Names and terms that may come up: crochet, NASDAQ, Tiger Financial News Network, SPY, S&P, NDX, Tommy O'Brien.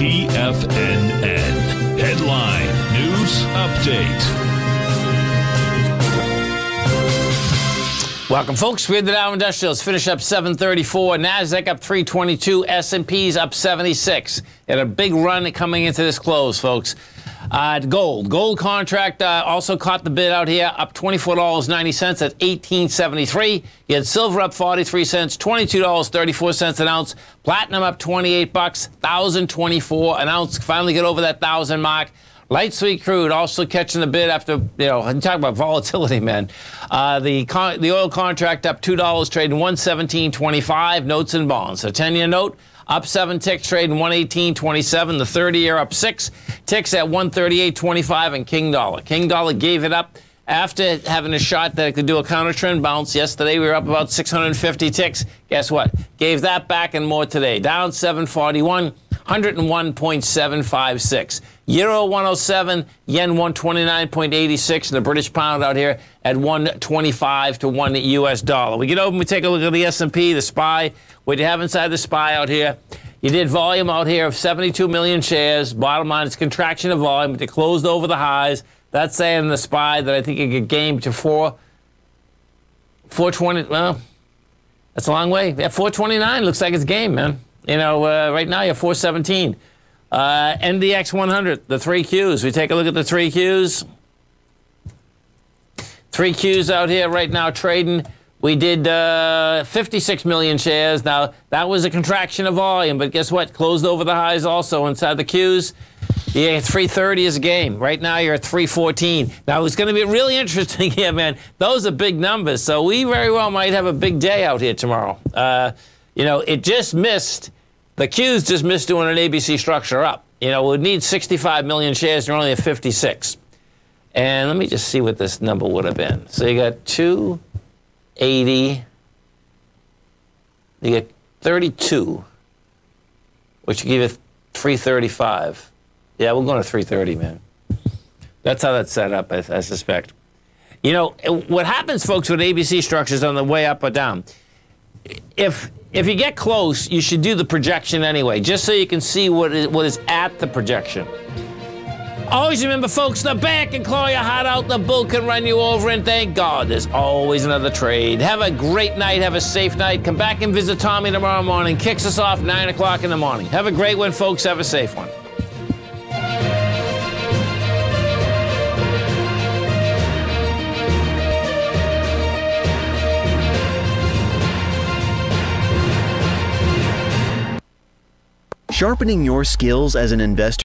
TFNN. Headline News Update. Welcome, folks. We had the Dow Industrials finish up 734, NASDAQ up 322, S&P's up 76. They had a big run coming into this close, folks. Gold contract also caught the bid out here, up $24.90 at $18.73. You had silver up 43 cents, $22.34 an ounce. Platinum up 28 bucks, $1,024 an ounce. Finally get over that 1,000 mark. Light sweet crude also catching the bid after, I'm talking about volatility, man. The oil contract up $2, trading 117.25. Notes and bonds. A 10-year note up 7 ticks, trading 118.27. The 30-year up 6 ticks at 138.25. And King Dollar. King Dollar gave it up after having a shot that it could do a counter trend bounce. Yesterday we were up about 650 ticks. Guess what? Gave that back and more today. Down 741. 101.756. Euro 107, yen 129.86, and the British pound out here at 125 to 1 US dollar. We get over and we take a look at the S&P, the SPY. What you have inside the SPY out here, you did volume out here of 72 million shares. Bottom line, it's contraction of volume, but it closed over the highs. That's saying the SPY that I think it could game to 420. Well, that's a long way. At 429, looks like it's game, man. You know, right now you're 417. NDX 100, the 3Qs. We take a look at the 3Qs. 3Qs out here right now trading. We did 56 million shares. Now, that was a contraction of volume, but guess what? Closed over the highs also inside the Qs. Yeah, 330 is a game. Right now you're at 314. Now, it's going to be really interesting here, man. Those are big numbers, so we very well might have a big day out here tomorrow. You know, it just missed, the Qs just missed doing an ABC structure up. You know, we'd need 65 million shares, and we're only at 56. And let me just see what this number would have been. So you got 280, you get 32, which would give you 335. Yeah, we're going to 330, man. That's how that's set up, I suspect. You know, what happens, folks, with ABC structures on the way up or down, if you get close, you should do the projection anyway, just so you can see what is at the projection. Always remember, folks, the bear can claw your heart out, the bull can run you over, and thank God there's always another trade. Have a great night. Have a safe night. Come back and visit Tommy tomorrow morning. Kicks us off 9 o'clock in the morning. Have a great one, folks. Have a safe one. Sharpening your skills as an investor.